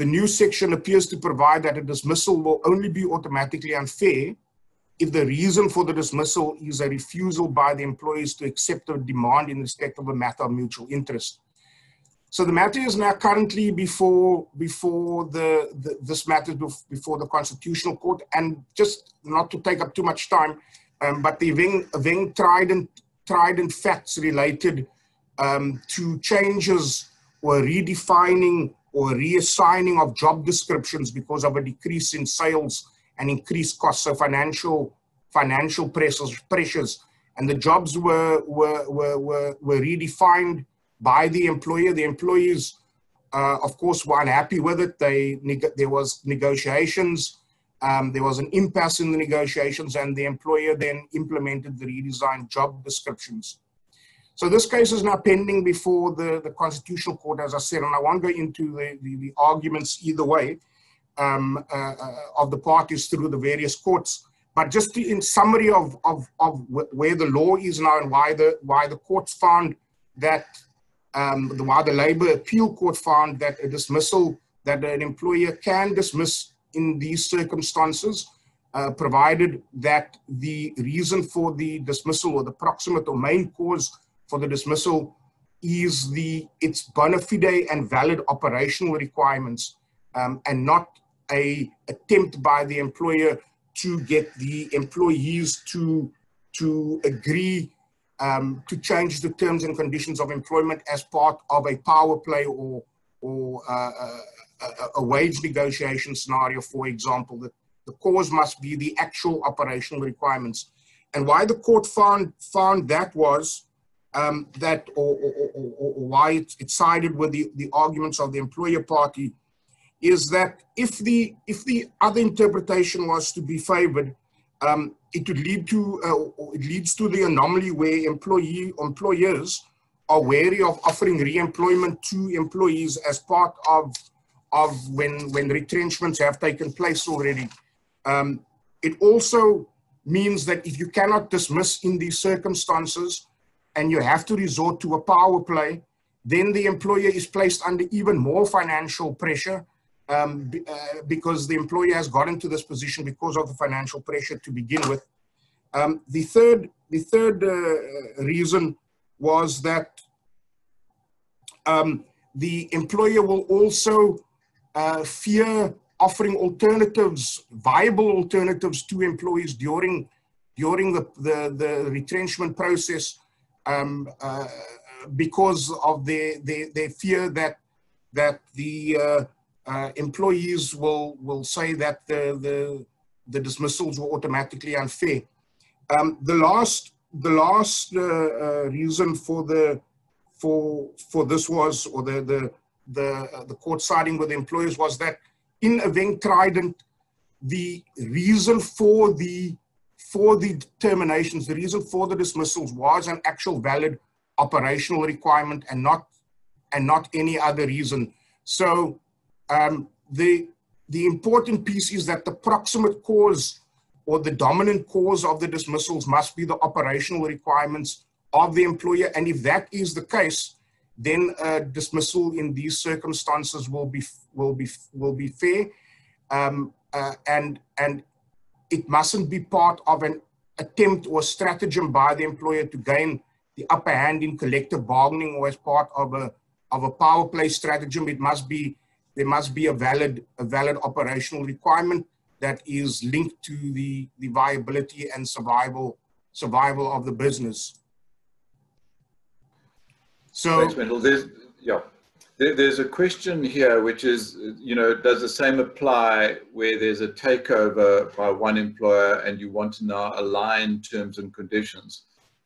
the new section appears to provide that a dismissal will only be automatically unfair if the reason for the dismissal is a refusal by the employees to accept a demand in respect of a matter of mutual interest. So the matter is now currently before, before the, the, this matter before the Constitutional Court, and just not to take up too much time, um, but the Venktraden Venktraden facts related um, to changes or redefining or reassigning of job descriptions because of a decrease in sales and increased costs. So financial financial pressures, pressures, and the jobs were, were, were, were, were redefined by the employer. The employees, uh, of course, were unhappy with it. They, there was negotiations. Um, there was an impasse in the negotiations, and the employer then implemented the redesigned job descriptions. So this case is now pending before the, the Constitutional Court, as I said, and I won't go into the, the, the arguments either way um, uh, uh, of the parties through the various courts. But just to, in summary of, of, of where the law is now and why the, why the courts found that, um, the, why the Labour Appeal Court found that a dismissal, that an employer can dismiss in these circumstances, uh, provided that the reason for the dismissal or the proximate or main cause for the dismissal is the its bona fide and valid operational requirements, um, and not a attempt by the employer to get the employees to, to agree um, to change the terms and conditions of employment as part of a power play or, or uh, a, a wage negotiation scenario, for example. The, the cause must be the actual operational requirements. And why the court found, found that was um, that, or, or, or, or why it, it sided with the, the arguments of the employer party, is that if the, if the other interpretation was to be favored, um, it would lead to, uh, or it leads to the anomaly where employee, employers are wary of offering re-employment to employees as part of, of when, when retrenchments have taken place already. Um, it also means that if you cannot dismiss in these circumstances and you have to resort to a power play, then the employer is placed under even more financial pressure, Um, uh, because the employer has gotten to this position because of the financial pressure to begin with. Um, the third, the third uh, reason was that um, the employer will also uh, fear offering alternatives, viable alternatives to employees during, during the, the, the retrenchment process, um, uh, because of their, their, their fear that, that the uh, Uh, employees will, will say that the, the, the dismissals were automatically unfair. Um, the last, the last uh, uh, reason for, the, for, for this was, or the, the, the, uh, the court siding with the employers was that in Venktraden, the reason for the, for the terminations, the reason for the dismissals was an actual valid operational requirement and not, and not any other reason. So, Um, the, the important piece is that the proximate cause or the dominant cause of the dismissals must be the operational requirements of the employer. And if that is the case, then a dismissal in these circumstances will be, will be, will be fair. Um, uh, and, and it mustn't be part of an attempt or stratagem by the employer to gain the upper hand in collective bargaining or as part of a, of a power play stratagem. It must be There must be a valid, a valid operational requirement that is linked to the, the viability and survival, survival of the business. So, thanks, Mendel. There's, yeah, there, there's a question here, which is, you know, does the same apply where there's a takeover by one employer and you want to now align terms and conditions?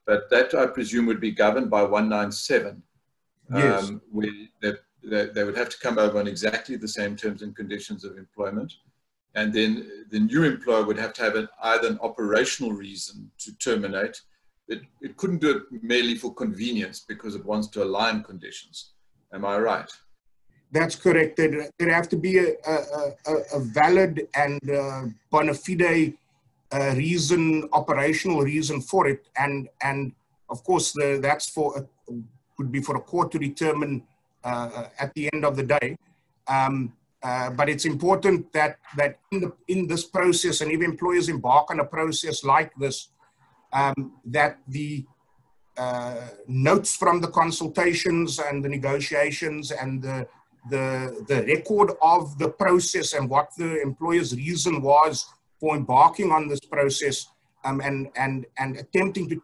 But that, I presume, would be governed by one ninety-seven. Yes. Um, where the, they would have to come over on exactly the same terms and conditions of employment. And then the new employer would have to have an, either an operational reason to terminate. It, it couldn't do it merely for convenience because it wants to align conditions. Am I right? That's correct. There'd, there'd have to be a, a, a valid and uh, bona fide uh, reason, operational reason for it. And, and of course, the, that's for, a, would be for a court to determine Uh, at the end of the day, um, uh, but it's important that that in, the, in this process, and if employers embark on a process like this, um, that the uh, notes from the consultations and the negotiations and the, the the record of the process and what the employer's reason was for embarking on this process, um, and and and attempting to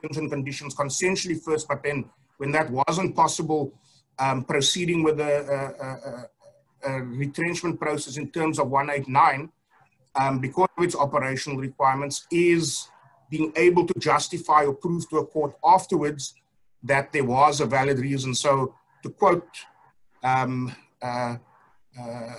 terms and conditions consensually first, but then when that wasn't possible, Um, proceeding with a, a, a, a retrenchment process in terms of one eighty-nine, um, because of its operational requirements, is being able to justify or prove to a court afterwards that there was a valid reason. So to quote um, uh, uh,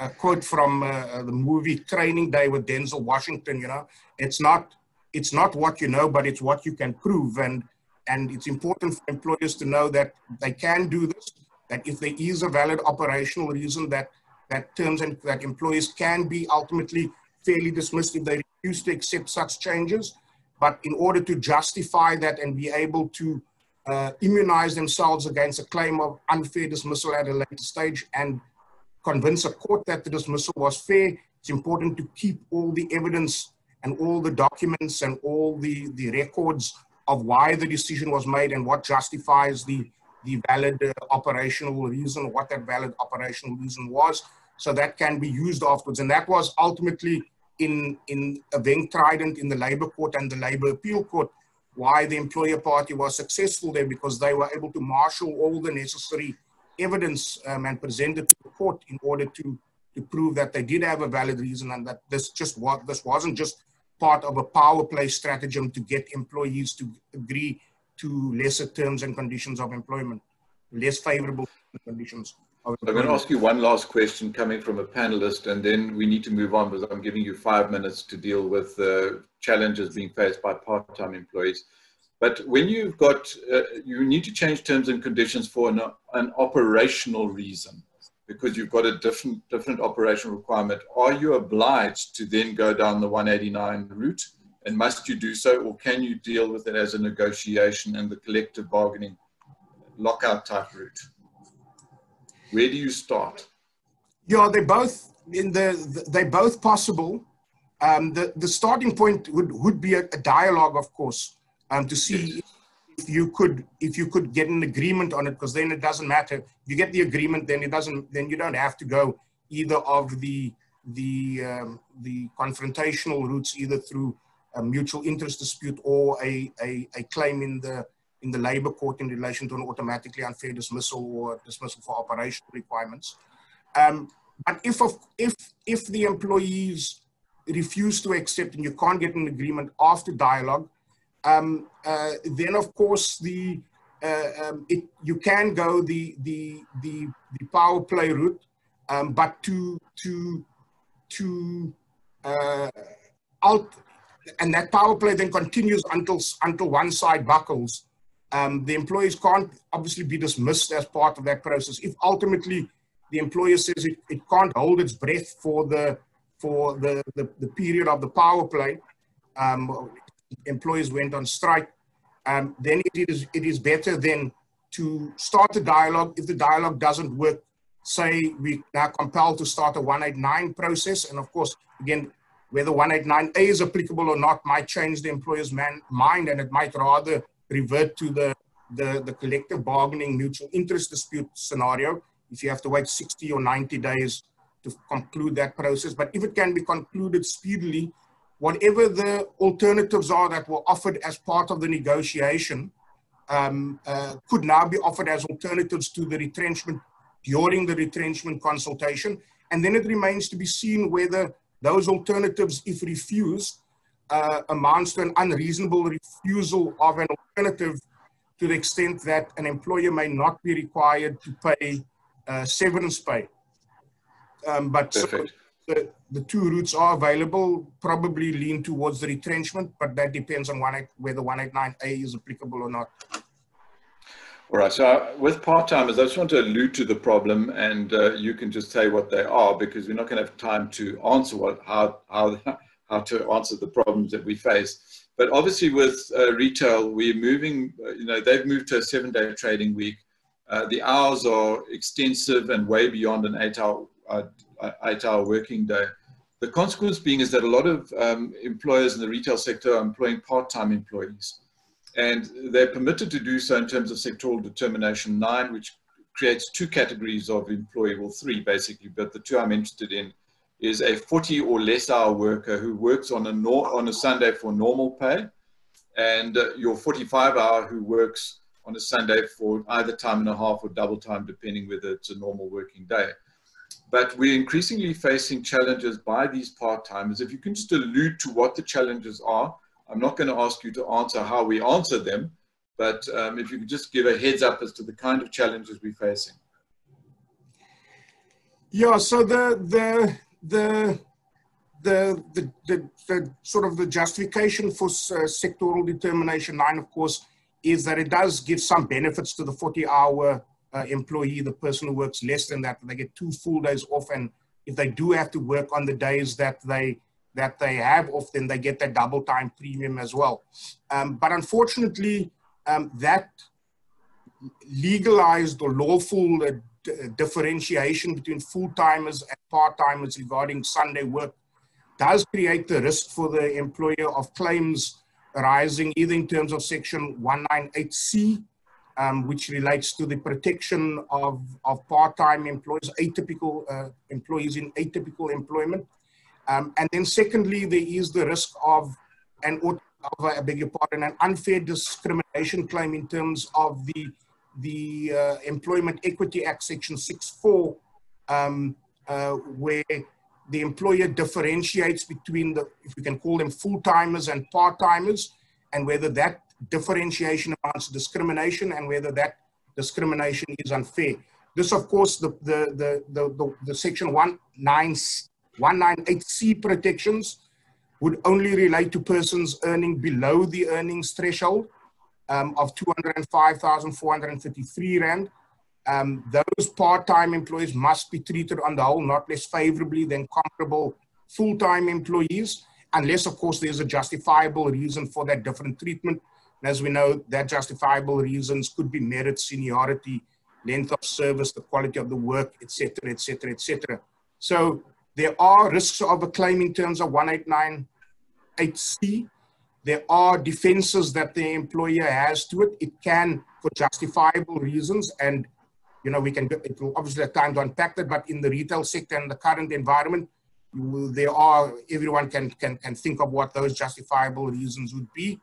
a quote from uh, the movie Training Day with Denzel Washington, you know, it's not, it's not what you know, but it's what you can prove. And, and it's important for employers to know that they can do this, that if there is a valid operational reason, that, that terms and that employees can be ultimately fairly dismissed if they refuse to accept such changes. But in order to justify that and be able to uh, immunize themselves against a claim of unfair dismissal at a later stage and convince a court that the dismissal was fair, it's important to keep all the evidence and all the documents and all the, the records of why the decision was made and what justifies the, the valid uh, operational reason, what that valid operational reason was, so that can be used afterwards. And that was ultimately in, in a Venktraden in the Labour Court and the Labour Appeal Court, why the employer party was successful there, because they were able to marshal all the necessary evidence um, and present it to the court in order to, to prove that they did have a valid reason and that this just was, this wasn't just part of a power play stratagem to get employees to agree to lesser terms and conditions of employment, less favorable conditions of employment. I'm going to ask you one last question coming from a panelist, and then we need to move on because I'm giving you five minutes to deal with the uh, challenges being faced by part-time employees. But when you've got, uh, you need to change terms and conditions for an, an operational reason, because you've got a different, different operational requirement, are you obliged to then go down the one eighty-nine route? And must you do so, or can you deal with it as a negotiation and the collective bargaining lockout type route? Where do you start? Yeah, they're both, in the, they're both possible. Um, the, the starting point would, would be a, a dialogue, of course, um, to see yes. if you could if you could get an agreement on it, because then it doesn't matter. If you get the agreement, then it doesn't. Then you don't have to go either of the the um, the confrontational routes, either through a mutual interest dispute or a, a a claim in the in the Labour Court in relation to an automatically unfair dismissal or dismissal for operational requirements. Um, but if of, if if the employees refuse to accept and you can't get an agreement after dialogue, Um, uh, then of course the uh, um, it, you can go the the the, the power play route, um, but to to to uh, out and that power play then continues until until one side buckles. Um, the employees can't obviously be dismissed as part of that process. If ultimately the employer says it, it can't hold its breath for the for the the, the period of the power play. Um, employees went on strike, um, then it is, it is better then to start the dialogue. If the dialogue doesn't work, say we are compelled to start a one eighty-nine process. And of course, again, whether one eighty-nine A is applicable or not might change the employer's man, mind, and it might rather revert to the, the, the collective bargaining mutual interest dispute scenario if you have to wait sixty or ninety days to conclude that process. But if it can be concluded speedily, whatever the alternatives are that were offered as part of the negotiation um, uh, could now be offered as alternatives to the retrenchment during the retrenchment consultation. And then it remains to be seen whether those alternatives, if refused, uh, amounts to an unreasonable refusal of an alternative to the extent that an employer may not be required to pay uh, severance pay. Um, but Perfect. So, The, the two routes are available, probably lean towards the retrenchment, but that depends on one, whether one eighty-nine A is applicable or not. All right, so with part-timers, I just want to allude to the problem, and uh, you can just say what they are, because we're not going to have time to answer what, how, how, how to answer the problems that we face. But obviously with uh, retail, we're moving, uh, you know, they've moved to a seven-day trading week. Uh, the hours are extensive and way beyond an eight-hour uh, eight-hour working day. The consequence being is that a lot of um, employers in the retail sector are employing part-time employees, and they're permitted to do so in terms of sectoral determination nine, which creates two categories of employee, well three basically, but the two I'm interested in is a forty or less hour worker who works on a, nor on a Sunday for normal pay, and uh, your forty-five hour who works on a Sunday for either time and a half or double time, depending whether it's a normal working day. but we're increasingly facing challenges by these part-timers. If you can just allude to what the challenges are, I'm not going to ask you to answer how we answer them, but um, if you could just give a heads up as to the kind of challenges we're facing. Yeah, so the, the, the, the, the, the, the sort of the justification for uh, sectoral determination nine, of course, is that it does give some benefits to the forty hour uh, employee, the person who works less than that. They get two full days off, and if they do have to work on the days that they that they have off, then they get that double time premium as well. Um, but unfortunately, um, that legalized or lawful uh, d differentiation between full-timers and part-timers regarding Sunday work does create the risk for the employer of claims arising either in terms of Section one ninety-eight C, um, which relates to the protection of, of part-time employees, atypical uh, employees in atypical employment. Um, and then secondly, there is the risk of an, of a, I beg your pardon, an unfair discrimination claim in terms of the, the uh, Employment Equity Act, Section six four, um, uh, where the employer differentiates between the, if we can call them, full-timers and part-timers, and whether that differentiation amounts to discrimination and whether that discrimination is unfair. This, of course, the, the, the, the, the, the Section one ninety-eight C protections would only relate to persons earning below the earnings threshold um, of two hundred and five thousand four hundred and thirty-three Rand. Um, those part-time employees must be treated on the whole not less favorably than comparable full-time employees, unless, of course, there's a justifiable reason for that different treatment. And as we know, that justifiable reasons could be merit, seniority, length of service, the quality of the work, et cetera, et cetera, et cetera. So there are risks of a claim in terms of one eight nine eight C. There are defenses that the employer has to it. It can, for justifiable reasons, and you know, we can, it will obviously have time to unpack that, but in the retail sector and the current environment, there are, everyone can, can, can think of what those justifiable reasons would be.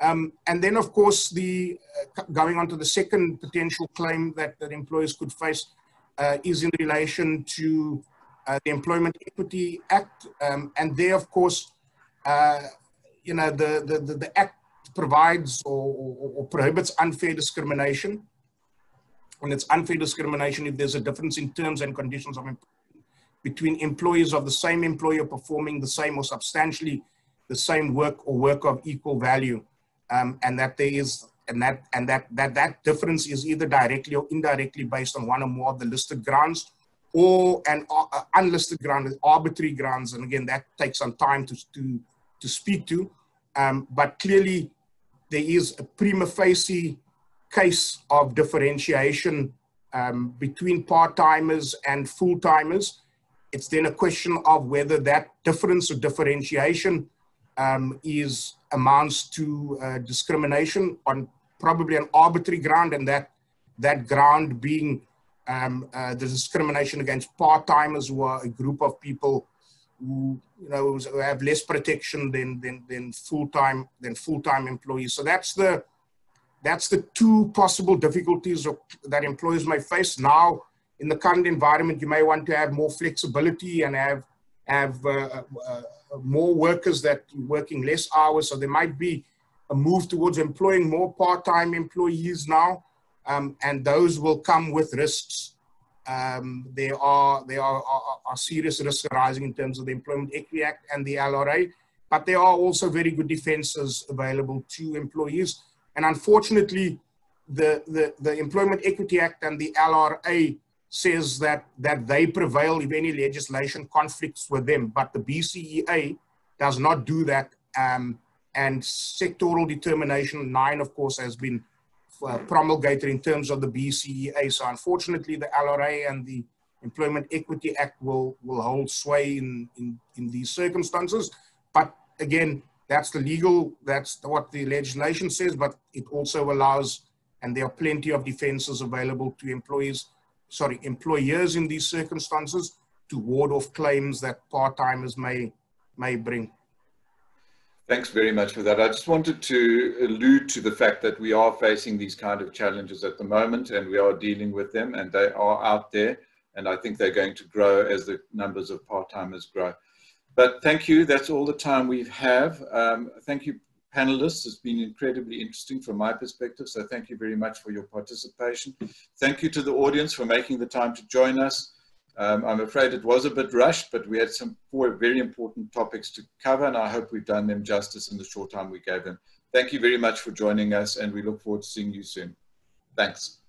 Um, and then, of course, the uh, going on to the second potential claim that, that employers could face uh, is in relation to uh, the Employment Equity Act. Um, and there, of course, uh, you know, the, the, the, the Act provides or, or, or prohibits unfair discrimination. And it's unfair discrimination if there's a difference in terms and conditions of employment between employees of the same employer performing the same or substantially the same work or work of equal value, um, and that there is and that and that that that difference is either directly or indirectly based on one or more of the listed grounds, or an uh, unlisted ground, arbitrary grounds, and again that takes some time to to to speak to, um, but clearly there is a prima facie case of differentiation um, between part-timers and full-timers. It's then a question of whether that difference or differentiation um, is amounts to uh, discrimination on probably an arbitrary ground, and that that ground being um, uh, the discrimination against part-timers, who are a group of people who you know who have less protection than than than full-time than full-time employees. So that's the That's the two possible difficulties that employers may face. Now, in the current environment, you may want to have more flexibility and have, have uh, uh, more workers that are working less hours. So there might be a move towards employing more part-time employees now, um, and those will come with risks. Um, there are, there are, are, are serious risks arising in terms of the Employment Equity Act and the L R A, but there are also very good defenses available to employees. And unfortunately, the, the, the Employment Equity Act and the L R A says that, that they prevail if any legislation conflicts with them. But the B C E A does not do that. Um, and sectoral determination nine, of course, has been uh, promulgated in terms of the B C E A. So unfortunately, the L R A and the Employment Equity Act will, will hold sway in, in, in these circumstances. But again, that's the legal, that's what the legislation says, but it also allows, and there are plenty of defenses available to employees, sorry, employers in these circumstances to ward off claims that part-timers may, may bring. Thanks very much for that. I just wanted to allude to the fact that we are facing these kind of challenges at the moment, and we are dealing with them, and they are out there. and I think they're going to grow as the numbers of part-timers grow. But thank you, that's all the time we have. Um, thank you, panelists. It's been incredibly interesting from my perspective, so thank you very much for your participation. Thank you to the audience for making the time to join us. Um, I'm afraid it was a bit rushed, but we had some four very important topics to cover, and I hope we've done them justice in the short time we gave them. Thank you very much for joining us, and we look forward to seeing you soon. Thanks.